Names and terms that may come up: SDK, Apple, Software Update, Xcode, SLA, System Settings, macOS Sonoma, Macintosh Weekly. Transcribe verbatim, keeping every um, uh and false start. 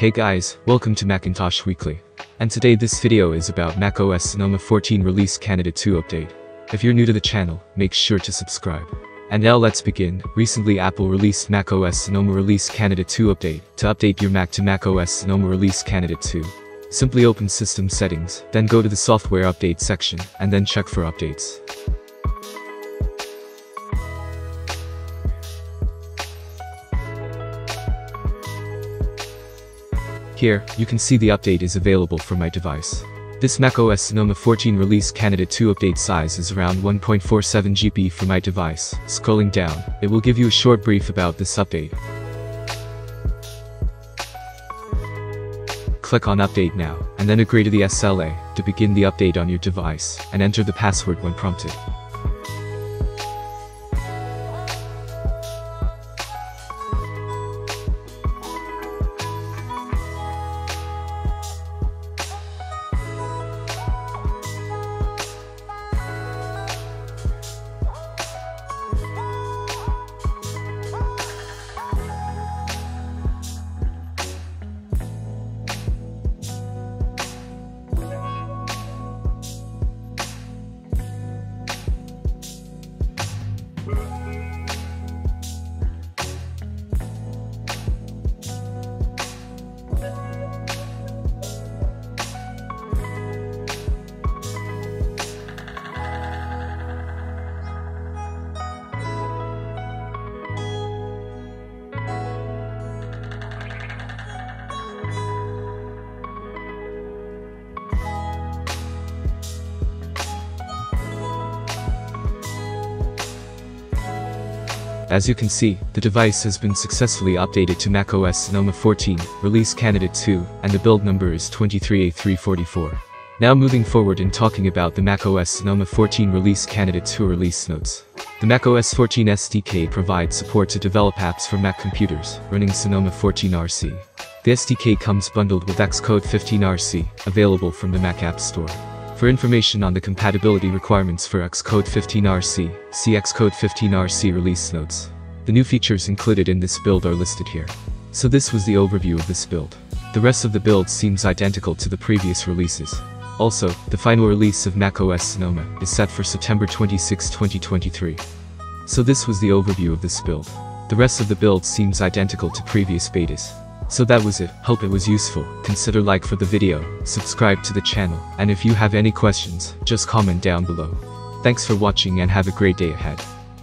Hey guys, welcome to Macintosh Weekly. And today this video is about macOS Sonoma fourteen Release Candidate two update. If you're new to the channel, make sure to subscribe. And now let's begin. Recently Apple released macOS Sonoma Release Candidate two update. To update your Mac to macOS Sonoma Release Candidate two, simply open System Settings, then go to the Software Update section, and then check for updates. Here, you can see the update is available for my device. This macOS Sonoma fourteen Release Candidate two update size is around one point four seven gigabytes for my device. Scrolling down, it will give you a short brief about this update. Click on Update Now, and then agree to the S L A to begin the update on your device, and enter the password when prompted. As you can see, the device has been successfully updated to macOS Sonoma fourteen, Release Candidate two, and the build number is two three eight three four four. Now moving forward and talking about the macOS Sonoma fourteen Release Candidate two release notes. The macOS fourteen S D K provides support to develop apps for Mac computers running Sonoma fourteen R C. The S D K comes bundled with Xcode fifteen R C, available from the Mac App Store. For information on the compatibility requirements for Xcode fifteen R C, see Xcode fifteen R C release notes. The new features included in this build are listed here. So this was the overview of this build. The rest of the build seems identical to the previous releases. Also, the final release of macOS Sonoma is set for September twenty-sixth, twenty twenty-three. So this was the overview of this build. The rest of the build seems identical to previous betas. So that was it. Hope it was useful. Consider like for the video, subscribe to the channel, and if you have any questions, just comment down below. Thanks for watching and have a great day ahead.